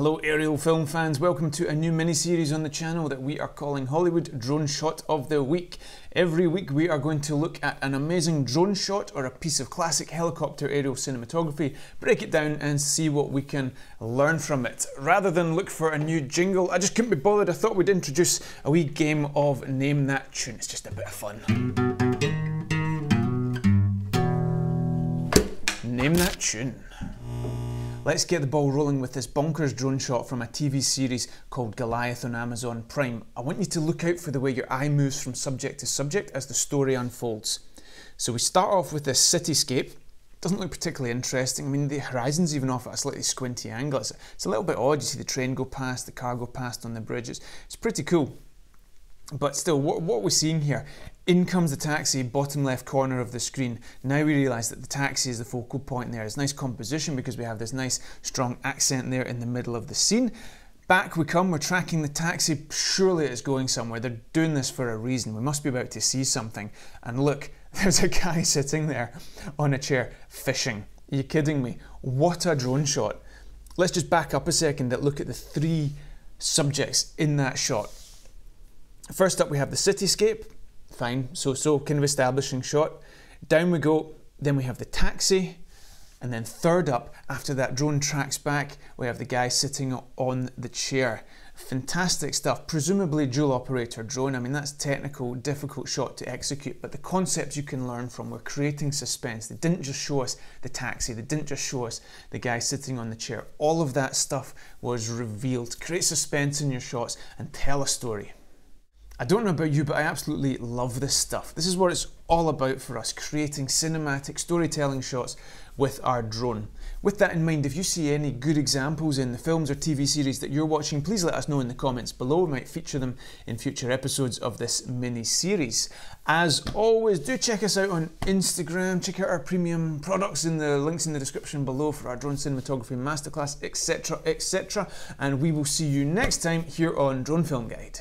Hello Aerial Film fans, welcome to a new mini-series on the channel that we are calling Hollywood Drone Shot of the Week. Every week we are going to look at an amazing drone shot or a piece of classic helicopter aerial cinematography, break it down and see what we can learn from it. Rather than look for a new jingle, I just couldn't be bothered, I thought we'd introduce a wee game of Name That Tune. It's just a bit of fun. Name That Tune. Let's get the ball rolling with this bonkers drone shot from a TV series called Goliath on Amazon Prime. I want you to look out for the way your eye moves from subject to subject as the story unfolds. So we start off with this cityscape. Doesn't look particularly interesting. I mean, the horizon's even off at a slightly squinty angle. It's a little bit odd. You see the train go past, the car go past on the bridges. It's pretty cool. But still, what we're seeing here, in comes the taxi, bottom left corner of the screen. Now we realise that the taxi is the focal point there. It's nice composition because we have this nice strong accent there in the middle of the scene. Back we come, we're tracking the taxi. Surely it's going somewhere. They're doing this for a reason. We must be about to see something. And look, there's a guy sitting there on a chair fishing. Are you kidding me? What a drone shot. Let's just back up a second and look at the three subjects in that shot. First up we have the cityscape, fine, so kind of establishing shot. Down we go, then we have the taxi, and then third up, after that drone tracks back, we have the guy sitting on the chair. Fantastic stuff, presumably dual operator drone. I mean, that's technical, difficult shot to execute, but the concepts you can learn from were creating suspense. They didn't just show us the taxi, they didn't just show us the guy sitting on the chair. All of that stuff was revealed. Create suspense in your shots and tell a story. I don't know about you, but I absolutely love this stuff. This is what it's all about for us, creating cinematic storytelling shots with our drone. With that in mind, if you see any good examples in the films or TV series that you're watching, please let us know in the comments below. We might feature them in future episodes of this mini-series. As always, do check us out on Instagram, check out our premium products in the links in the description below for our drone cinematography masterclass, etc, etc. And we will see you next time here on Drone Film Guide.